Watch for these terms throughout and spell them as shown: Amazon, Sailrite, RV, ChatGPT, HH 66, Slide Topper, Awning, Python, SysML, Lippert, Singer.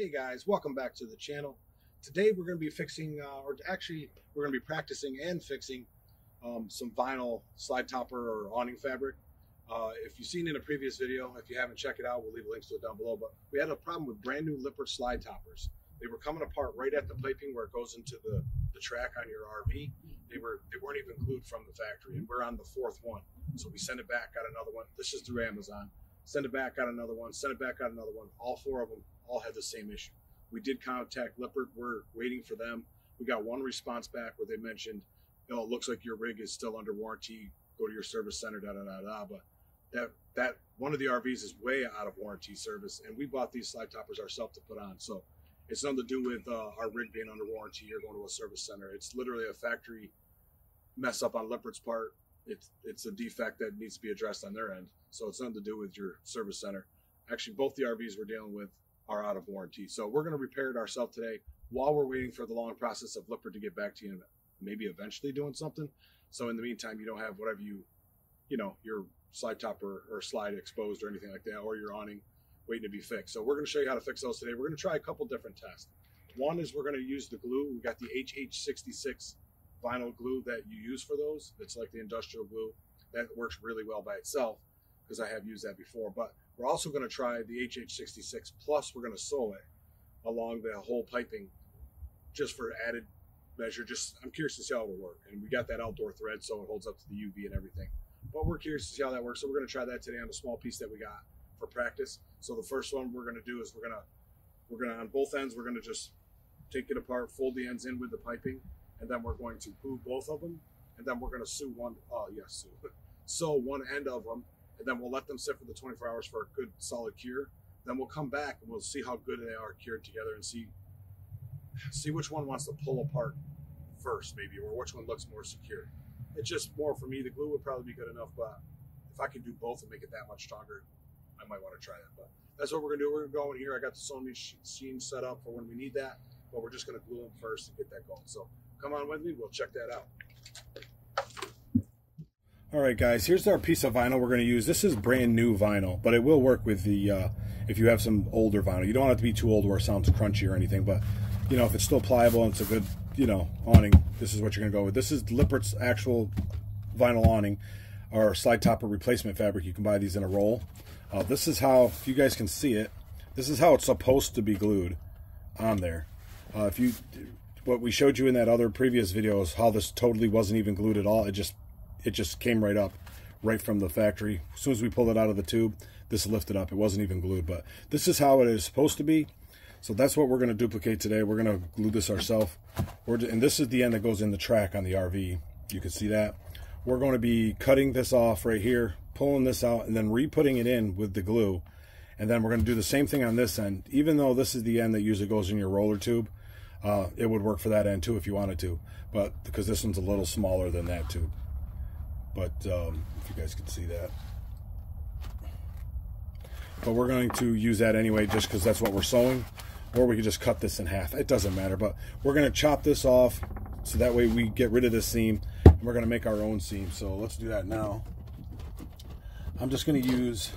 Hey guys, welcome back to the channel. Today we're going to be fixing, we're going to be practicing and fixing some vinyl slide topper or awning fabric. If you've seen in a previous video, if you haven't, checked it out. We'll leave links to it down below. But we had a problem with brand new Lippert slide toppers. They were coming apart right at the piping where it goes into the track on your RV. They weren't even glued from the factory, and we're on the fourth one. So we sent it back, got another one. This is through Amazon. Send it back, got another one. Send it back, got another one. All four of them all had the same issue. We did contact Lippert. We're waiting for them. We got one response back where they mentioned, "Oh, it looks like your rig is still under warranty. Go to your service center." Da da da da. But that one of the RVs is way out of warranty service, and we bought these slide toppers ourselves to put on. So it's nothing to do with our rig being under warranty or going to a service center. It's literally a factory mess up on Lippert's part. It's a defect that needs to be addressed on their end. So it's nothing to do with your service center. Actually, both the RVs we're dealing with are out of warranty. So we're going to repair it ourselves today while we're waiting for the long process of Lippert to get back to you and maybe eventually doing something. So in the meantime, you don't have whatever your slide topper or slide exposed or anything like that, or your awning waiting to be fixed. So we're going to show you how to fix those today. We're going to try a couple different tests. One is we're going to use the glue. We got the HH 66 vinyl glue that you use for those. It's like the industrial glue that works really well by itself, because I have used that before. But we're also going to try the HH66 plus we're going to sew it along the whole piping just for added measure. Just I'm curious to see how it will work. And we got that outdoor thread so it holds up to the UV and everything. But we're curious to see how that works. So we're going to try that today on a small piece that we got for practice. So the first one we're going to do is we're going to on both ends, we're going to just take it apart, fold the ends in with the piping, and then we're going to glue both of them, and then we're going to sew one end of them, and then we'll let them sit for the 24 hours for a good solid cure. Then we'll come back and we'll see how good they are cured together and see which one wants to pull apart first, maybe, or which one looks more secure. It's just more for me, the glue would probably be good enough, but if I could do both and make it that much stronger, I might want to try that. But that's what we're gonna do. We're gonna go in here. I got the sewing machine set up for when we need that, but we're just gonna glue them first and get that going. So come on with me, we'll check that out. All right, guys, here's our piece of vinyl we're going to use. This is brand new vinyl, but it will work with the, if you have some older vinyl. You don't have to be too old where it sounds crunchy or anything, but, you know, if it's still pliable and it's a good, you know, awning, this is what you're going to go with. This is Lippert's actual vinyl awning, or slide topper replacement fabric. You can buy these in a roll. This is how, if you guys can see it, this is how it's supposed to be glued on there. What we showed you in that other previous video is how this totally wasn't even glued at all. It just came right up, right from the factory. As soon as we pulled it out of the tube, this lifted up. It wasn't even glued, but this is how it is supposed to be. So that's what we're going to duplicate today. We're going to glue this ourselves. And this is the end that goes in the track on the RV. You can see that. We're going to be cutting this off right here, pulling this out, and then re-putting it in with the glue. And then we're going to do the same thing on this end. Even though this is the end that usually goes in your roller tube, it would work for that end too if you wanted to, but because this one's a little smaller than that tube. But if you guys can see that, but we're going to use that anyway just because that's what we're sewing, or we could just cut this in half, it doesn't matter. But we're going to chop this off so that way we get rid of this seam, and we're going to make our own seam. So let's do that now. I'm just going to use,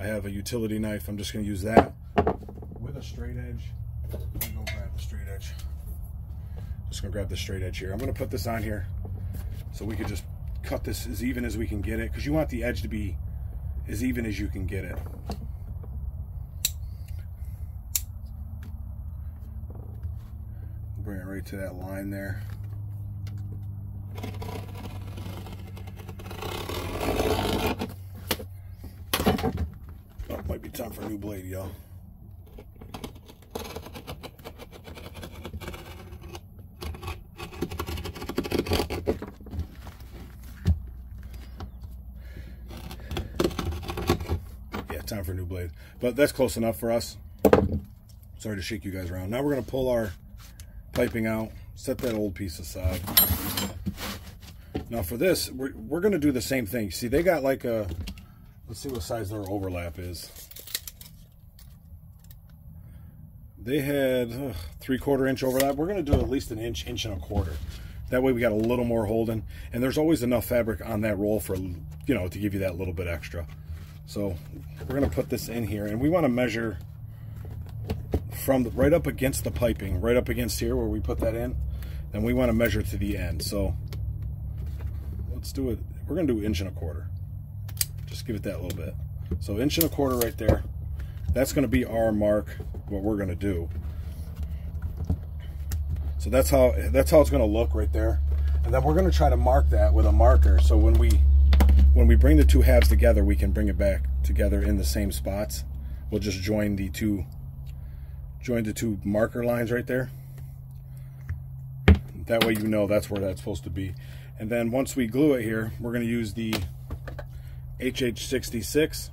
I have a utility knife, I'm just going to use that with a straight edge. I'm going to grab the straight edge. Just going to grab the straight edge here. I'm going to put this on here so we can just cut this as even as we can get it, because you want the edge to be as even as you can get it. Bring it right to that line there. Oh, it might be time for a new blade, y'all. Time for a new blade, but that's close enough for us. Sorry to shake you guys around. Now we're going to pull our piping out, set that old piece aside. Now for this, we're going to do the same thing. See, they got like a, let's see what size their overlap is. They had 3/4 inch overlap. We're going to do at least an inch, inch and a quarter. That way we got a little more holding, and there's always enough fabric on that roll for, you know, to give you that little bit extra. So we're going to put this in here, and we want to measure from right up against the piping, right up against here where we put that in, and we want to measure to the end. So let's do it. We're going to do 1.25 inches. Just give it that little bit. So 1.25 inches right there. That's going to be our mark, what we're going to do. So that's how it's going to look right there. And then we're going to try to mark that with a marker. So when we bring the two halves together, we can bring it back together in the same spots. We'll just join the two marker lines right there. That way you know that's where that's supposed to be. And then once we glue it here, we're going to use the HH 66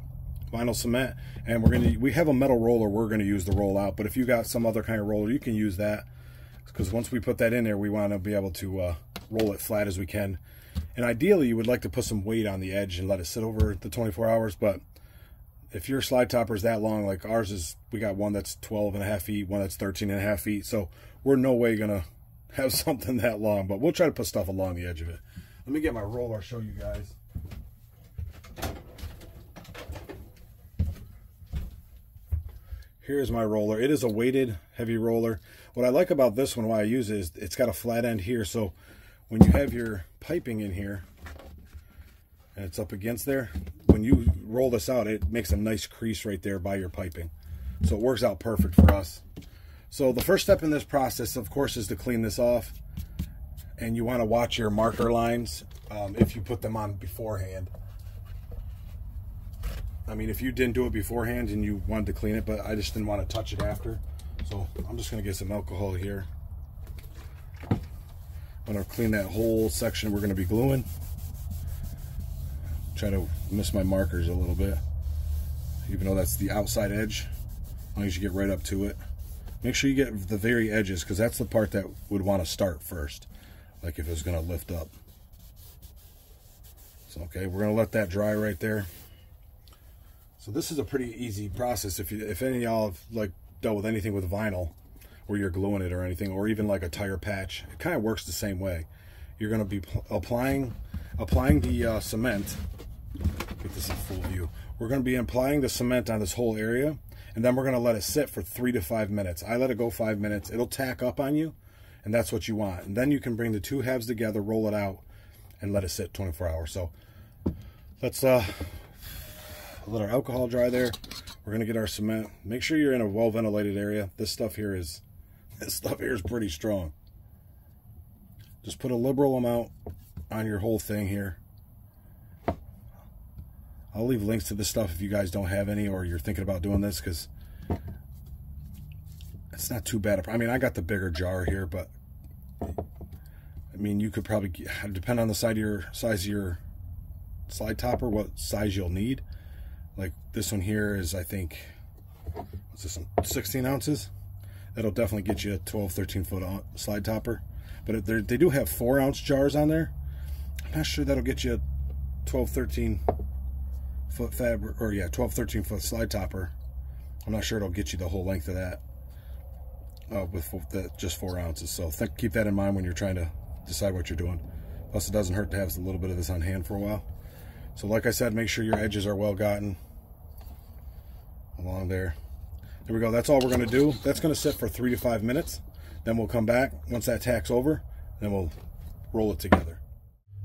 vinyl cement, and we have a metal roller we're going to use to roll out, but if you got some other kind of roller, you can use that, because once we put that in there, we want to be able to roll it flat as we can. And ideally you would like to put some weight on the edge and let it sit over the 24 hours, but if your slide topper is that long, like ours is, we got one that's 12.5 feet, one that's 13.5 feet, so we're no way gonna have something that long, but we'll try to put stuff along the edge of it. Let me get my roller, show you guys. Here's my roller. It is a weighted heavy roller. What I like about this one, why I use it, is it's got a flat end here. So when you have your piping in here and it's up against there, when you roll this out, it makes a nice crease right there by your piping. So it works out perfect for us. So the first step in this process, of course, is to clean this off. And you want to watch your marker lines if you put them on beforehand. I mean, if you didn't do it beforehand and you wanted to clean it, but I just didn't want to touch it after. So I'm just going to get some alcohol here. I'm going to clean that whole section we're going to be gluing. Try to miss my markers a little bit, even though that's the outside edge. As long as you get right up to it. Make sure you get the very edges, because that's the part that would want to start first, like if it was going to lift up. So, okay, we're going to let that dry right there. So this is a pretty easy process. If any of y'all have like dealt with anything with vinyl, where you're gluing it or anything, or even like a tire patch, it kind of works the same way. You're going to be applying the cement. Get this in full view. We're going to be applying the cement on this whole area, and then we're going to let it sit for 3 to 5 minutes. I let it go 5 minutes. It'll tack up on you, and that's what you want. And then you can bring the two halves together, roll it out, and let it sit 24 hours. So let's let our alcohol dry there. We're gonna get our cement. Make sure you're in a well ventilated area. This stuff here is pretty strong. Just put a liberal amount on your whole thing here. I'll leave links to this stuff if you guys don't have any, or you're thinking about doing this, because it's not too bad. I mean, I got the bigger jar here, but I mean, you could probably depend on the size of your slide topper, what size you'll need. Like this one here is, I think, what's this one, 16 ounces? That'll definitely get you a 12, 13-foot slide topper. But they do have 4-ounce jars on there. I'm not sure that'll get you a 12, 13-foot fabric, or yeah, 12, 13-foot slide topper. I'm not sure it'll get you the whole length of that with just 4 ounces. So keep that in mind when you're trying to decide what you're doing. Plus, it doesn't hurt to have a little bit of this on hand for a while. So like I said, make sure your edges are well gotten along there. There we go. That's all we're going to do. That's going to sit for 3 to 5 minutes. Then we'll come back once that tack's over, then we'll roll it together.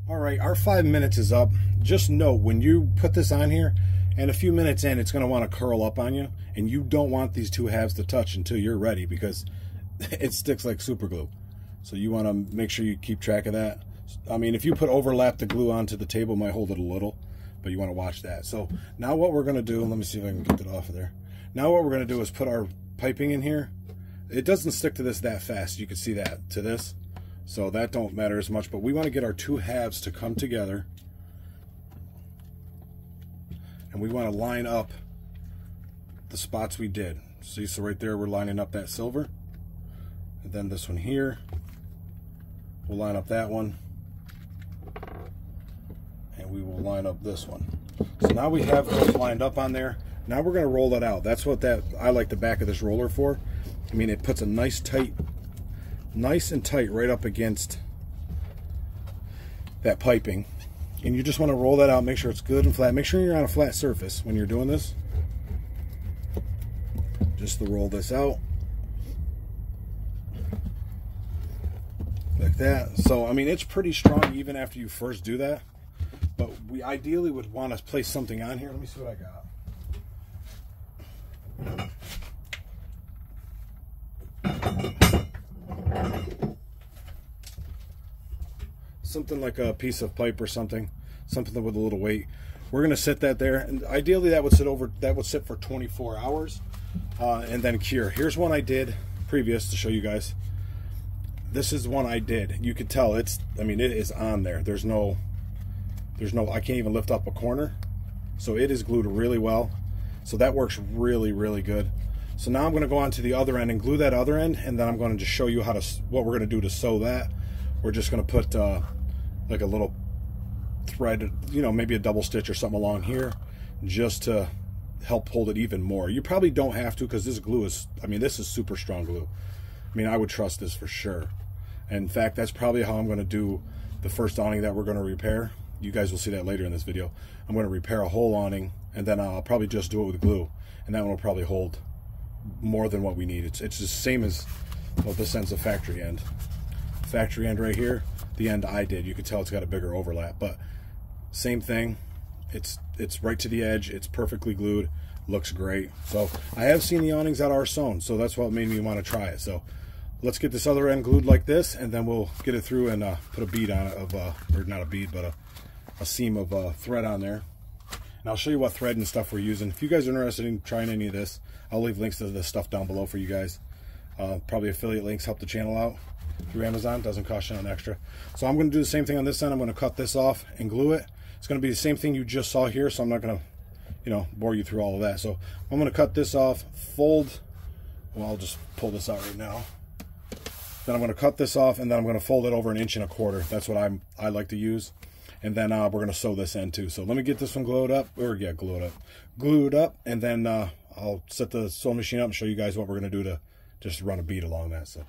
All right, our 5 minutes is up. Just know when you put this on here and a few minutes in, it's going to want to curl up on you, and you don't want these two halves to touch until you're ready, because it sticks like super glue. So you want to make sure you keep track of that. I mean, if you put overlap the glue onto the table, it might hold it a little, but you want to watch that. So now what we're going to do, let me see if I can get that off of there. Now what we're going to do is put our piping in here. It doesn't stick to this that fast. You can see that to this. So that don't matter as much, but we want to get our two halves to come together. And we want to line up the spots we did. See, so right there, we're lining up that silver. And then this one here, we'll line up that one. And we will line up this one. So now we have those lined up on there. Now we're going to roll it out. That's what I like the back of this roller for. I mean, it puts a nice and tight right up against that piping. And you just want to roll that out, make sure it's good and flat. Make sure you're on a flat surface when you're doing this. Just to roll this out. like that. So I mean, it's pretty strong even after you first do that, but we ideally would want to place something on here. Let me see what I got. Something like a piece of pipe or something with a little weight. We're going to sit that there, and ideally that would sit over, that would sit for 24 hours and then cure. Here's one I did previous to show you guys. This is one I did. You could tell it's, I mean, it is on there. There's no, I can't even lift up a corner. So it is glued really well. So that works really, really good. So now I'm going to go on to the other end and glue that other end, and then I'm going to just show you how to, what we're going to do to sew that. We're just going to put like a little thread, you know, maybe a double stitch or something along here just to help hold it even more. You probably don't have to, because this glue is, I mean, this is super strong glue. I mean, I would trust this for sure. And in fact, that's probably how I'm going to do the first awning that we're going to repair. You guys will see that later in this video. I'm going to repair a whole awning, and then I'll probably just do it with glue, and that one will probably hold more than what we need. It's the same as, well, this end's a factory end. Factory end right here, the end I did, you can tell it's got a bigger overlap, but same thing. It's right to the edge. It's perfectly glued. Looks great. So I have seen the awnings that are sewn, so that's what made me want to try it. So let's get this other end glued like this, and then we'll get it through and put a bead on it of, or not a bead, but a seam of thread on there. And I'll show you what thread and stuff we're using. If you guys are interested in trying any of this, I'll leave links to this stuff down below for you guys. Probably affiliate links, help the channel out through Amazon. Doesn't cost you an extra. So I'm going to do the same thing on this end. I'm going to cut this off and glue it. It's going to be the same thing you just saw here, so I'm not going to, you know, bore you through all of that. So I'm going to cut this off, fold, well, I'll just pull this out right now. Then I'm going to cut this off, and then I'm going to fold it over 1.25 inches. That's what I like to use. And then we're going to sew this end too. So let me get this one glued up, and then I'll set the sewing machine up and show you guys what we're going to do to just run a bead along that. So.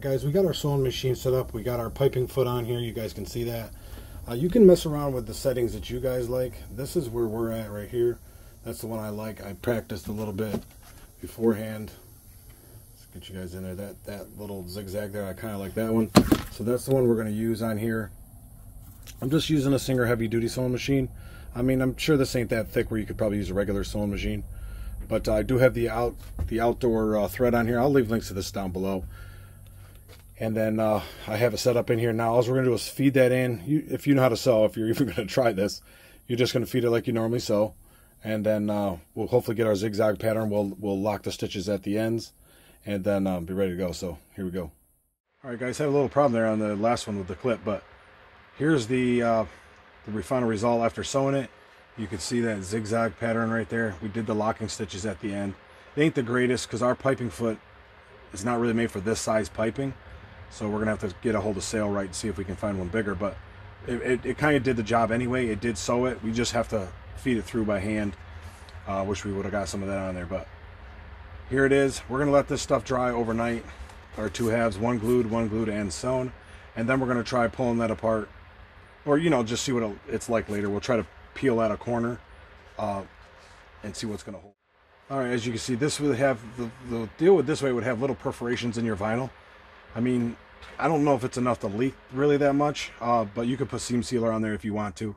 Guys, we got our sewing machine set up. We got our piping foot on here. You guys can see that. You can mess around with the settings that you guys like. This is where we're at right here. That's the one I like. I practiced a little bit beforehand. Let's get you guys in there. That little zigzag there, I kind of like that one. So that's the one we're going to use on here. I'm just using a Singer heavy duty sewing machine. I mean, I'm sure this ain't that thick where you could probably use a regular sewing machine, but I do have the outdoor thread on here. I'll leave links to this down below. And then I have it set up in here now. All we're going to do is feed that in. If you know how to sew, if you're even going to try this, you're just going to feed it like you normally sew. And then we'll hopefully get our zigzag pattern. We'll lock the stitches at the ends, and then be ready to go. So here we go. All right, guys, I had a little problem there on the last one with the clip, but here's the final result after sewing it. You can see that zigzag pattern right there. We did the locking stitches at the end. They ain't the greatest because our piping foot is not really made for this size piping. So we're going to have to get a hold of Sailrite and see if we can find one bigger. But it kind of did the job anyway. It did sew it. We just have to feed it through by hand. I wish we would have got some of that on there. But here it is. We're going to let this stuff dry overnight. Our two halves, one glued and sewn. And then we're going to try pulling that apart. Or, you know, just see what it's like later. We'll try to peel out a corner and see what's going to hold. All right, as you can see, this would have, the deal with this way would have little perforations in your vinyl. I mean, I don't know if it's enough to leak really that much, but you could put seam sealer on there if you want to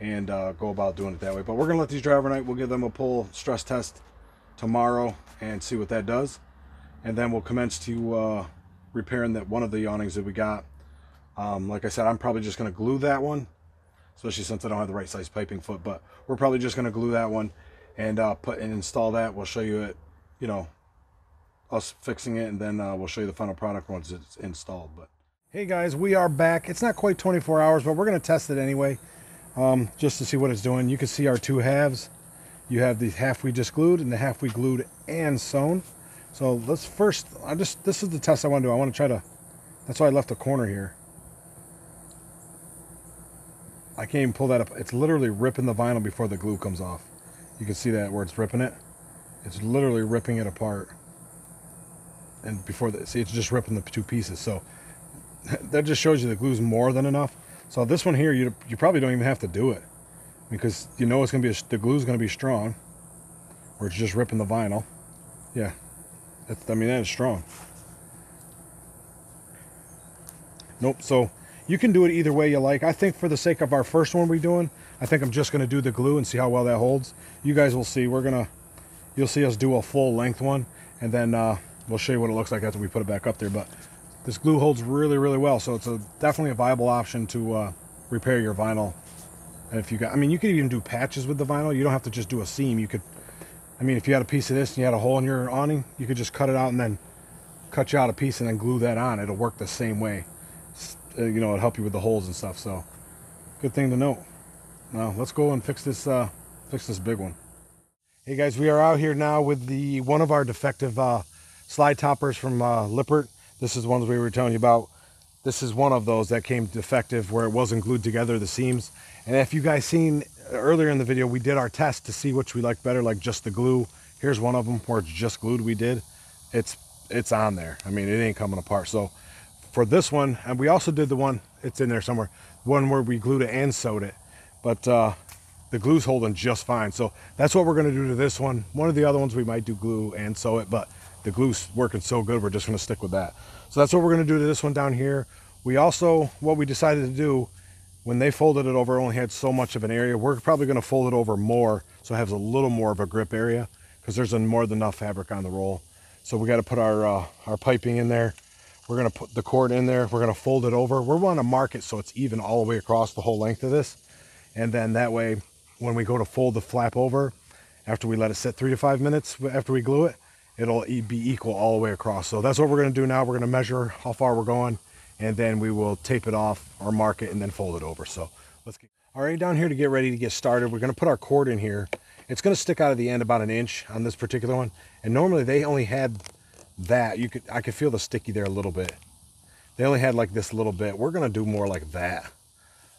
and go about doing it that way. But we're going to let these dry overnight. We'll give them a pull stress test tomorrow and see what that does. And then we'll commence to repairing that one of the awnings that we got. Like I said, I'm probably just going to glue that one, especially since I don't have the right size piping foot. But we're probably just going to glue that one and install that. We'll show you it, you know, us fixing it, and then we'll show you the final product once it's installed. But hey guys, we are back. It's not quite 24 hours, but we're going to test it anyway, just to see what it's doing. You can see our two halves. You have the half we just glued and the half we glued and sewn. So let's first, this is the test I want to do. I want to try to, that's why I left a corner here. I can't even pull that up. It's literally ripping the vinyl before the glue comes off. You can see that where it's ripping it. It's literally ripping it apart. And before that, see, it's just ripping the two pieces. So that just shows you the glue's more than enough. So this one here, you probably don't even have to do it, because you know it's gonna be the glue's gonna be strong, or it's just ripping the vinyl. Yeah, that's, I mean, that is strong. Nope. So you can do it either way you like. I think for the sake of our first one we're doing, I think I'm just gonna do the glue and see how well that holds. You guys will see. You'll see us do a full length one, and then we'll show you what it looks like after we put it back up there. But this glue holds really, really well. So it's definitely a viable option to repair your vinyl. And if you got, I mean, you could even do patches with the vinyl. You don't have to just do a seam. You could, I mean, if you had a piece of this and you had a hole in your awning, you could just cut it out and then cut you out a piece and then glue that on. It'll work the same way. You know, it'll help you with the holes and stuff. So good thing to know. Now let's go and fix this big one. Hey guys, we are out here now with the one of our defective slide toppers from Lippert. This is the ones we were telling you about. This is one of those that came defective where it wasn't glued together, the seams. And if you guys seen earlier in the video, we did our test to see which we liked better, like just the glue. Here's one of them where it's just glued. We did. It's on there. I mean, it ain't coming apart. So for this one, and we also did the one, it's in there somewhere, one where we glued it and sewed it. But the glue's holding just fine. So that's what we're gonna do to this one. One of the other ones we might do glue and sew it, but the glue's working so good, we're just gonna stick with that. So that's what we're gonna do to this one down here. We also, what we decided to do, when they folded it over, only had so much of an area. We're probably gonna fold it over more so it has a little more of a grip area, because there's more than enough fabric on the roll. So we gotta put our piping in there. We're gonna put the cord in there. We're gonna fold it over. We wanna mark it so it's even all the way across the whole length of this. And then that way, when we go to fold the flap over, after we let it sit 3 to 5 minutes after we glue it, it'll be equal all the way across. So that's what we're going to do now. We're going to measure how far we're going, and then we will tape it off or mark it and then fold it over. So let's get all right down here to get ready to get started. We're going to put our cord in here. It's going to stick out of the end about 1 inch on this particular one, and normally they only had that. I could feel the sticky there a little bit. They only had like this little bit. We're going to do more like that.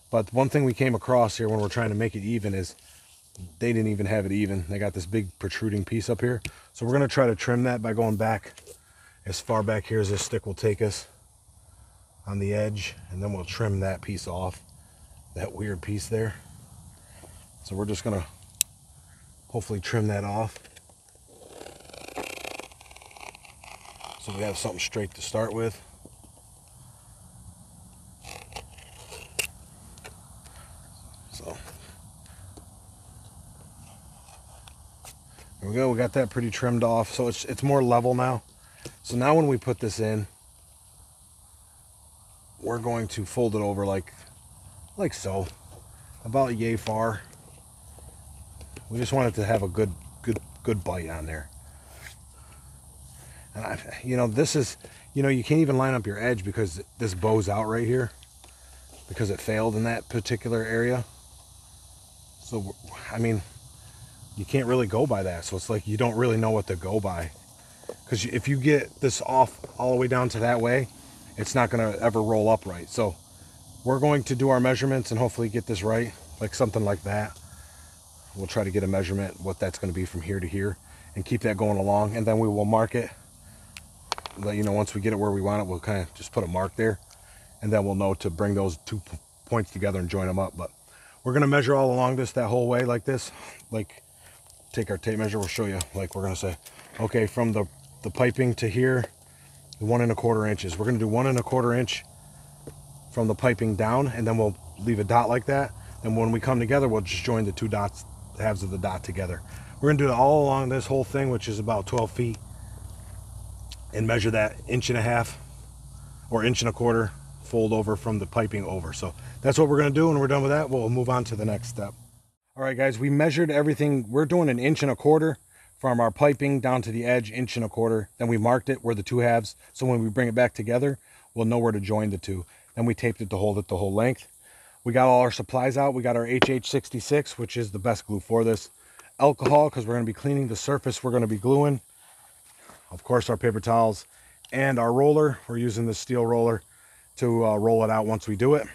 But one thing we came across here when we're trying to make it even is they didn't even have it even. They got this big protruding piece up here. So we're going to try to trim that by going back as far back here as this stick will take us on the edge. And then we'll trim that piece off, that weird piece there. So we're just going to hopefully trim that off, so we have something straight to start with. There we go, we got that pretty trimmed off, so it's more level now. So now when we put this in, we're going to fold it over like so, about yay far. We just want it to have a good bite on there. And you know, this is, you know, you can't even line up your edge because this bows out right here because it failed in that particular area. So I mean, you can't really go by that. So it's like, you don't really know what to go by. Because if you get this off all the way down to that way, it's not going to ever roll up right. So we're going to do our measurements and hopefully get this right, like something like that. We'll try to get a measurement, what that's going to be from here to here, and keep that going along. And then we will mark it. Let you know, once we get it where we want it, we'll kind of just put a mark there. And then we'll know to bring those 2 points together and join them up. But we're going to measure all along that whole way like this, take our tape measure. We'll show you, like, we're going to say, okay, from the piping to here, 1 1/4 inches. We're going to do 1 1/4 inch from the piping down, and then we'll leave a dot like that. And when we come together, we'll just join the two dots, halves of the dot together. We're going to do it all along this whole thing, which is about 12 feet, and measure that 1.5 inches or 1 1/4 inch fold over from the piping over. So that's what we're going to do. When we're done with that, we'll move on to the next step. All right, guys, we measured everything. We're doing 1 1/4 inches from our piping down to the edge, 1 1/4 inches. Then we marked it where the two halves. So when we bring it back together, we'll know where to join the two. Then we taped it to hold it the whole length. We got all our supplies out. We got our HH 66, which is the best glue for this. Alcohol, because we're going to be cleaning the surface we're going to be gluing. Of course, our paper towels and our roller. We're using the steel roller to roll it out once we do it.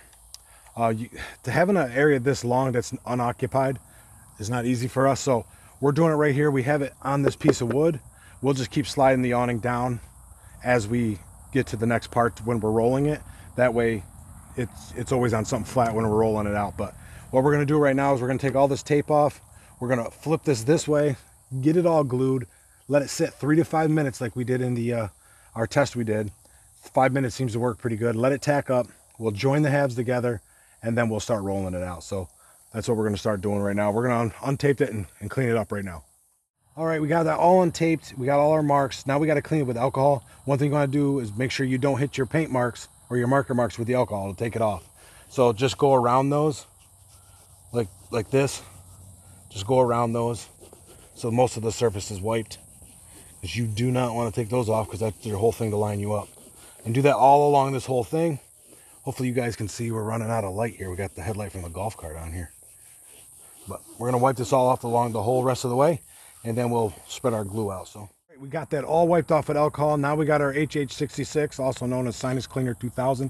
to having an area this long that's unoccupied is not easy for us, so we're doing it right here. We have it on this piece of wood. We'll just keep sliding the awning down as we get to the next part when we're rolling it. That way it's always on something flat when we're rolling it out. But what we're going to do right now is we're going to take all this tape off. We're going to flip this way, get it all glued, let it sit 3 to 5 minutes like we did in the our test we did. 5 minutes seems to work pretty good. Let it tack up. We'll join the halves together, and then we'll start rolling it out. So that's what we're going to start doing right now. We're going to untape it and clean it up right now. All right, we got that all untaped. We got all our marks. Now we got to clean it with alcohol. One thing you want to do is make sure you don't hit your paint marks or your marker marks with the alcohol. It'll take it off. So just go around those like this. Just go around those so most of the surface is wiped, because you do not want to take those off, because that's your whole thing to line you up. And do that all along this whole thing. Hopefully you guys can see we're running out of light here. We got the headlight from the golf cart on here. But we're going to wipe this all off along the whole rest of the way, and then we'll spread our glue out. So we got that all wiped off with alcohol. Now we got our HH 66, also known as Sinus Cleaner 2000,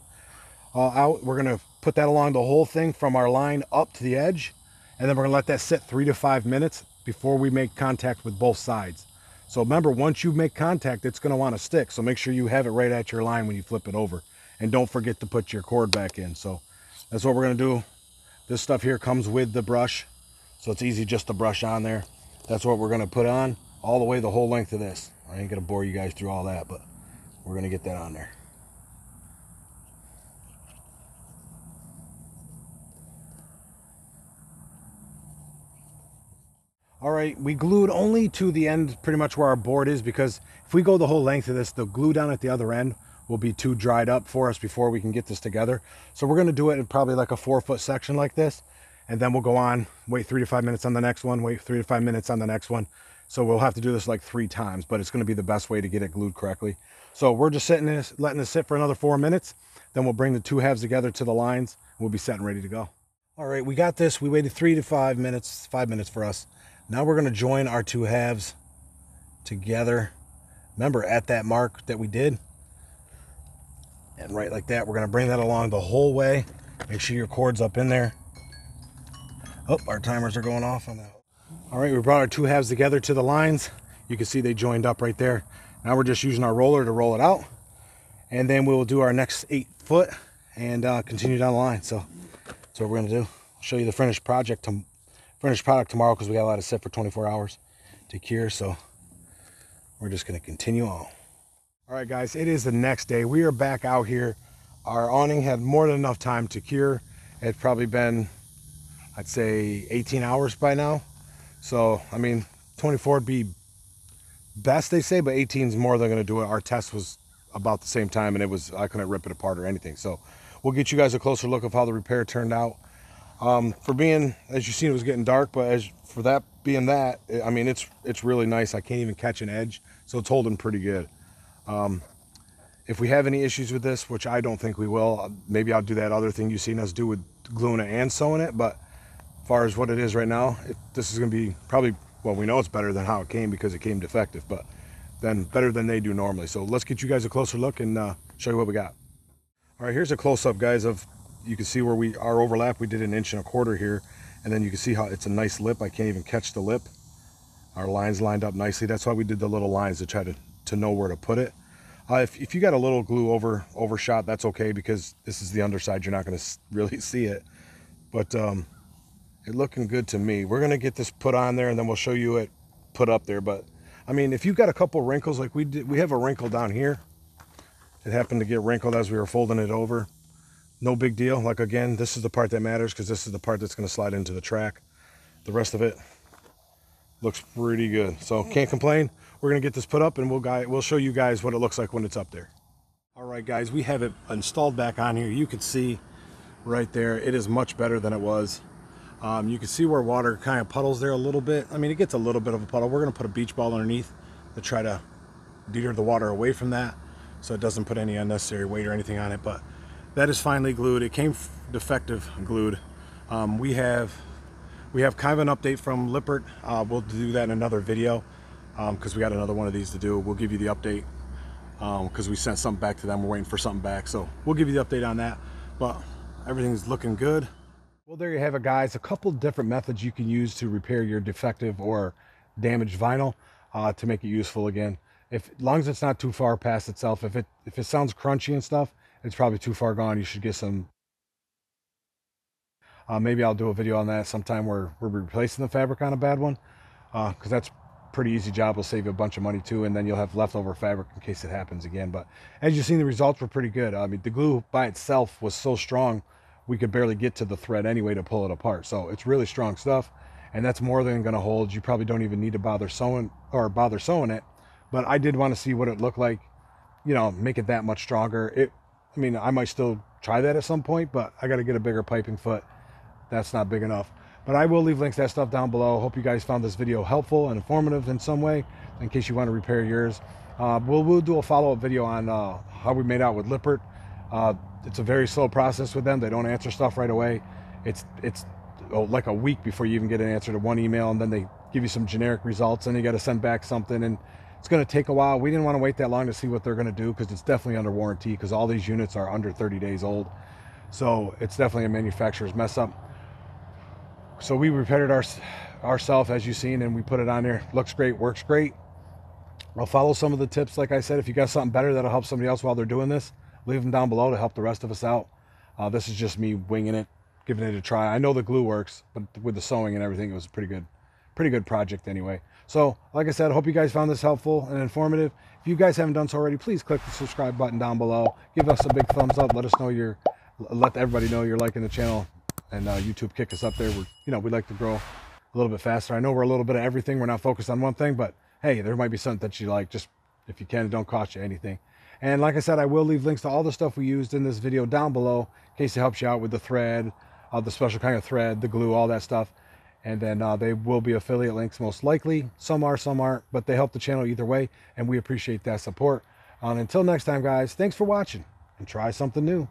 out. We're going to put that along the whole thing from our line up to the edge, and then we're going to let that sit 3 to 5 minutes before we make contact with both sides. So remember, once you make contact, it's going to want to stick. So make sure you have it right at your line when you flip it over. And don't forget to put your cord back in. So that's what we're going to do. This stuff here comes with the brush, so it's easy just to brush on there. That's what we're going to put on all the way the whole length of this. I ain't going to bore you guys through all that, but we're going to get that on there. All right, we glued only to the end pretty much where our board is, because if we go the whole length of this, the glue down at the other end will be too dried up for us before we can get this together. So we're going to do it in probably like a 4-foot section like this, and then we'll go on, wait 3 to 5 minutes on the next one, wait 3 to 5 minutes on the next one. So we'll have to do this like 3 times, but it's going to be the best way to get it glued correctly. So we're just sitting this, letting this sit for another 4 minutes, then we'll bring the two halves together to the lines, and we'll be set and ready to go. All right, we got this. We waited 3 to 5 minutes, 5 minutes for us. Now we're going to join our two halves together. Remember, at that mark that we did, and right like that, we're going to bring that along the whole way. Make sure your cord's up in there. Oh, our timers are going off on that. All right, we brought our two halves together to the lines. You can see they joined up right there. Now we're just using our roller to roll it out, and then we will do our next 8 foot and continue down the line. So that's what we're going to do. I'll show you the finished project tomorrow, because we got a lot to sit for 24 hours to cure, so we're just going to continue on. All right, guys, it is the next day. We are back out here. Our awning had more than enough time to cure. It's probably been, I'd say, 18 hours by now. So, I mean, 24 would be best, they say, but 18 is more than going to do it. Our test was about the same time, and it was, I couldn't rip it apart or anything. So we'll get you guys a closer look of how the repair turned out. For being, as you've seen, it was getting dark, but as for that being that, I mean, it's really nice. I can't even catch an edge, so it's holding pretty good. If we have any issues with this, which I don't think we will, maybe I'll do that other thing you've seen us do with gluing it and sewing it, but as far as what it is right now, this is going to be probably, well, we know it's better than how it came, because it came defective, but then better than they do normally. So let's get you guys a closer look and show you what we got. All right, here's a close-up, guys, of you can see where we our overlap. We did 1.25 inches here, and then you can see how it's a nice lip. I can't even catch the lip. Our lines lined up nicely. That's why we did the little lines, to try to know where to put it. If you got a little glue overshot, that's okay, because this is the underside. You're not going to really see it, but it's looking good to me. We're going to get this put on there, and then we'll show you it put up there. But I mean, if you've got a couple wrinkles like we did, we have a wrinkle down here. It happened to get wrinkled as we were folding it over. No big deal. Like, again, this is the part that matters, because this is the part that's going to slide into the track. The rest of it looks pretty good, so can't complain. We're going to get this put up, and we'll show you guys what it looks like when it's up there. All right, guys, we have it installed back on here. You can see right there it is much better than it was. You can see where water kind of puddles there a little bit. I mean, it gets a little bit of a puddle. We're going to put a beach ball underneath to try to deter the water away from that, so it doesn't put any unnecessary weight or anything on it. But that is finally glued. It came defective glued. We have kind of an update from Lippert. We'll do that in another video, because we got another one of these to do. We'll give you the update, because we sent something back to them. We're waiting for something back, so we'll give you the update on that. But everything's looking good. Well, there you have it, guys. A couple different methods you can use to repair your defective or damaged vinyl to make it useful again. As long as it's not too far past itself. If it sounds crunchy and stuff, it's probably too far gone. You should get some. Maybe I'll do a video on that sometime where we're replacing the fabric on a bad one, because that's a pretty easy job. We'll save you a bunch of money too, and then you'll have leftover fabric in case it happens again. But as you've seen, the results were pretty good. I mean, the glue by itself was so strong, we could barely get to the thread anyway to pull it apart. So it's really strong stuff, and that's more than going to hold. You probably don't even need to bother sewing it. But I did want to see what it looked like, you know, make it that much stronger. I mean, I might still try that at some point, but I got to get a bigger piping foot. That's not big enough. But I will leave links to that stuff down below. Hope you guys found this video helpful and informative in some way, in case you want to repair yours. We'll do a follow-up video on how we made out with Lippert. It's a very slow process with them. They don't answer stuff right away. It's like a week before you even get an answer to one email, and then they give you some generic results, and you got to send back something, and it's going to take a while. We didn't want to wait that long to see what they're going to do, because it's definitely under warranty, because all these units are under 30 days old. So it's definitely a manufacturer's mess up. So we repaired ourselves, as you've seen, and we put it on there. Looks great, works great. I'll follow some of the tips. Like I said, if you got something better that'll help somebody else while they're doing this, leave them down below to help the rest of us out. This is just me winging it, giving it a try. I know the glue works, but with the sewing and everything, it was pretty good project anyway. So like I said, I hope you guys found this helpful and informative. If you guys haven't done so already, please click the subscribe button down below. Give us a big thumbs up. Let everybody know you're liking the channel, and YouTube kick us up there. We'd like to grow a little bit faster. I know we're a little bit of everything. We're not focused on one thing, but hey, there might be something that you like. Just if you can, it don't cost you anything. And like I said, I will leave links to all the stuff we used in this video down below in case it helps you out with the thread, the special kind of thread, the glue, all that stuff. And then they will be affiliate links most likely. Some are, some aren't, but they help the channel either way, and we appreciate that support. And until next time, guys, thanks for watching, and try something new.